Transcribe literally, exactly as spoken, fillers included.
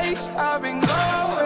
place I've been going.